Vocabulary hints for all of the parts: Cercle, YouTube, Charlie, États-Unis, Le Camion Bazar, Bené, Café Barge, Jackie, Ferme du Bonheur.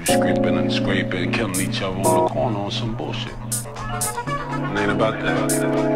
at you scraping and scraping, killing each other on the corner on some bullshit. It ain't about that.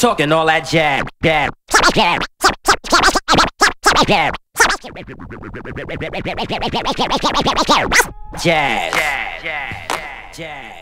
talk and all that jab, jab. Jazz, jazz, jazz, jazz.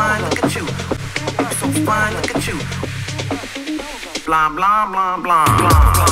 fine, look at you. You're so fine, look at you. Blah, blah, blah, blah, blah, blah.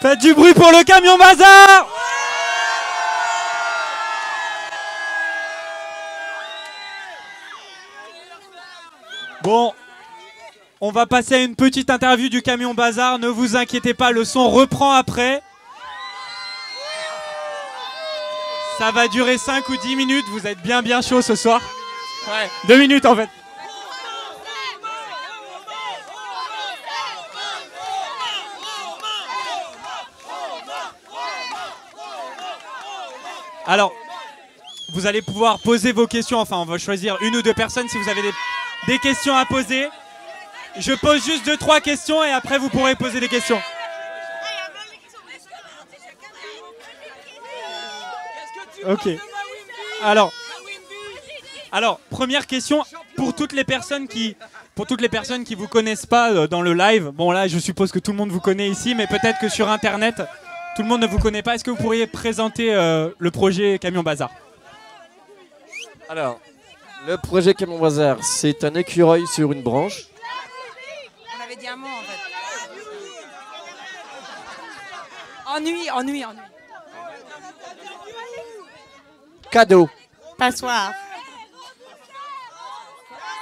Faites du bruit pour le camion bazar! Bon, on va passer à une petite interview du camion bazar. Ne vous inquiétez pas, le son reprend après. Ça va durer 5 ou 10 minutes. Vous êtes bien chaud ce soir. Ouais, 2 minutes en fait. Alors, vous allez pouvoir poser vos questions. Enfin, on va choisir une ou deux personnes si vous avez des questions à poser. Je pose juste 2-3 questions et après vous pourrez poser des questions. Ok. Alors, première question pour toutes les personnes qui vous connaissent pas dans le live. Bon là, je suppose que tout le monde vous connaît ici, mais peut-être que sur internet, tout le monde ne vous connaît pas. Est-ce que vous pourriez présenter le projet Camion Bazar? Alors, le projet Camion Bazar, c'est un écureuil sur une branche. On avait dit un mot en fait. Ennui. Cadeau. Passoire.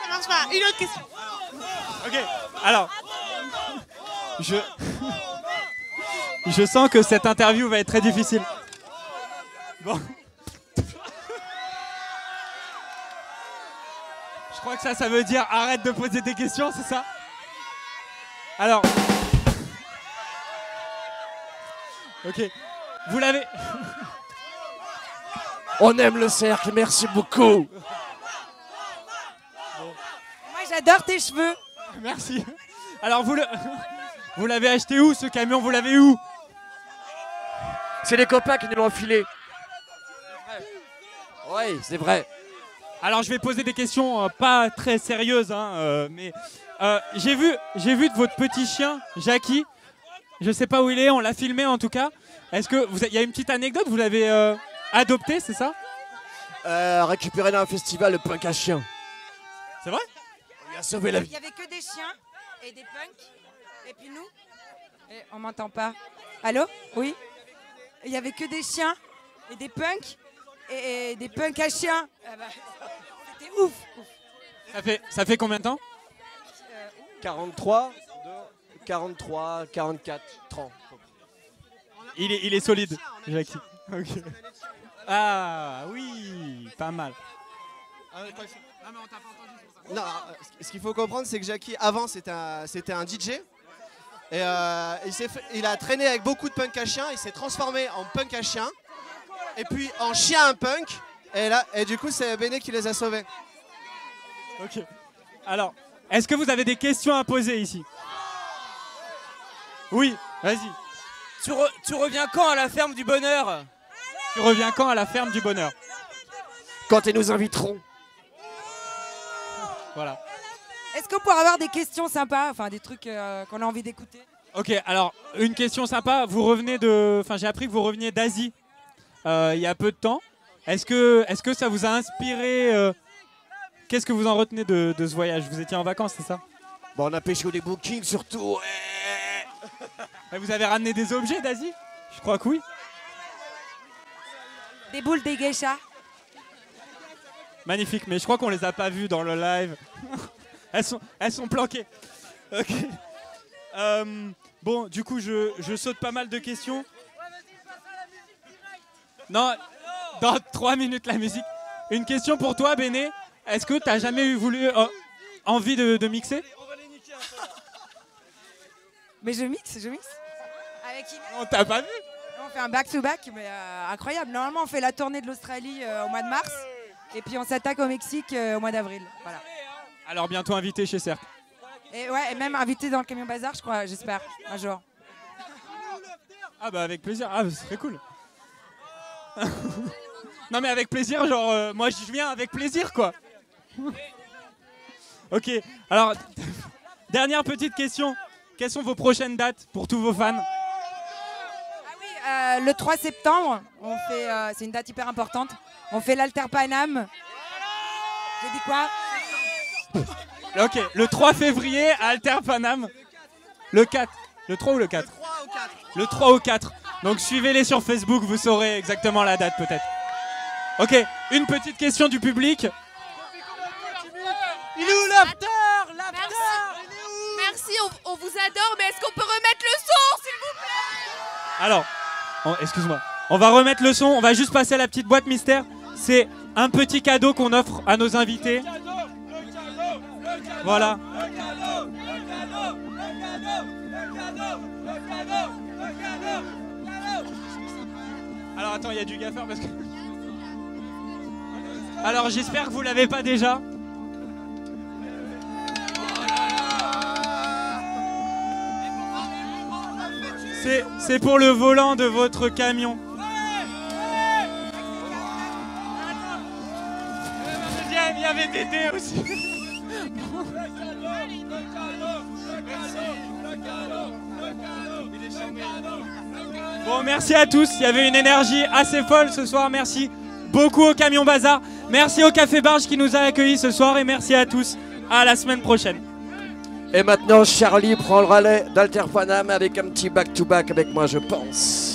Ça marche pas. Une autre question. Ok, alors. Je sens que cette interview va être très difficile. Bon. Je crois que ça veut dire arrête de poser des questions, c'est ça? Alors. Ok. Vous l'avez. On aime le cercle, merci beaucoup. Moi j'adore tes cheveux. Merci. Alors vous l'avez acheté où ce camion? Vous l'avez où? C'est les copains qui nous l'ont filé. Oui, c'est vrai. Alors je vais poser des questions pas très sérieuses, hein, mais j'ai vu de votre petit chien, Jackie. Je sais pas où il est, on l'a filmé en tout cas. Est-ce que il y a une petite anecdote? Vous l'avez adopté, c'est ça? Récupéré dans un festival de punk à chiens. C'est vrai? On lui a sauvé la vie. Il y avait que des chiens et des punks. Et puis nous, on m'entend pas. Allô? Oui? Il y avait que des chiens et des punks. Et des punks à chiens. Ah bah, c'était ouf. Ça fait combien de temps? 43, 44, 30. Il est solide, Jackie. Okay. Ah oui, pas mal. Non, ce qu'il faut comprendre, c'est que Jackie, avant, c'était un DJ. Et il a traîné avec beaucoup de punk à chien, il s'est transformé en punk à chien. Et puis en chien à punk. Et du coup, c'est Bené qui les a sauvés. Ok. Alors, est-ce que vous avez des questions à poser ici? Oui, vas-y. Tu reviens quand à la ferme du bonheur? Tu reviens quand à la ferme du bonheur? Quand ils nous inviteront. Voilà. Est-ce qu'on pourra avoir des questions sympas, enfin des trucs qu'on a envie d'écouter? Ok, alors une question sympa. Vous revenez de, enfin j'ai appris que vous reveniez d'Asie il y a peu de temps. Est-ce que ça vous a inspiré qu'est-ce que vous en retenez de ce voyage? Vous étiez en vacances, c'est ça? Bon, on a pêché des bookings surtout. Et vous avez ramené des objets d'Asie? Je crois que oui. Des boules de geisha. Magnifique, mais je crois qu'on les a pas vues dans le live. Elles sont planquées. Ok. Bon, du coup, je saute pas mal de questions. Non, dans 3 minutes, la musique. Une question pour toi, Bené. Est-ce que tu as jamais eu envie de mixer? Mais je mixe. Avec qui? On t'a pas vu? On fait un back-to-back, mais incroyable. Normalement, on fait la tournée de l'Australie au mois de mars. Et puis, on s'attaque au Mexique au mois d'avril. Voilà. Alors bientôt invité chez Cercle. Et ouais, et même invité dans le camion bazar, je crois, j'espère, un jour. Ah bah avec plaisir, ah ce serait cool. Non mais avec plaisir, genre moi je viens avec plaisir quoi. Ok, alors dernière petite question. Quelles sont vos prochaines dates pour tous vos fans? Ah oui, le 3 septembre, on fait, c'est une date hyper importante, on fait l'Alter Panam. J'ai dit quoi? Ok, le 3 février à Alter Panam. Le 4. Le 3 ou le 4? Le 3 au 4. Donc suivez-les sur Facebook, vous saurez exactement la date peut-être. Ok, une petite question du public. Il est où l'after? Merci, on vous adore, mais est-ce qu'on peut remettre le son, s'il vous plaît? Alors, excuse-moi, on va remettre le son, on va juste passer à la petite boîte mystère. C'est un petit cadeau qu'on offre à nos invités. Voilà. Alors attends, il y a du gaffeur parce que... Alors j'espère que vous l'avez pas déjà. C'est pour le volant de votre camion. Il y avait des dés aussi. Bon, merci à tous. Il y avait une énergie assez folle ce soir. Merci beaucoup au Camion Bazar. Merci au Café Barge qui nous a accueillis ce soir. Et merci à tous. À la semaine prochaine. Et maintenant, Charlie prend le relais d'Alter Panam avec un petit back-to-back avec moi, je pense.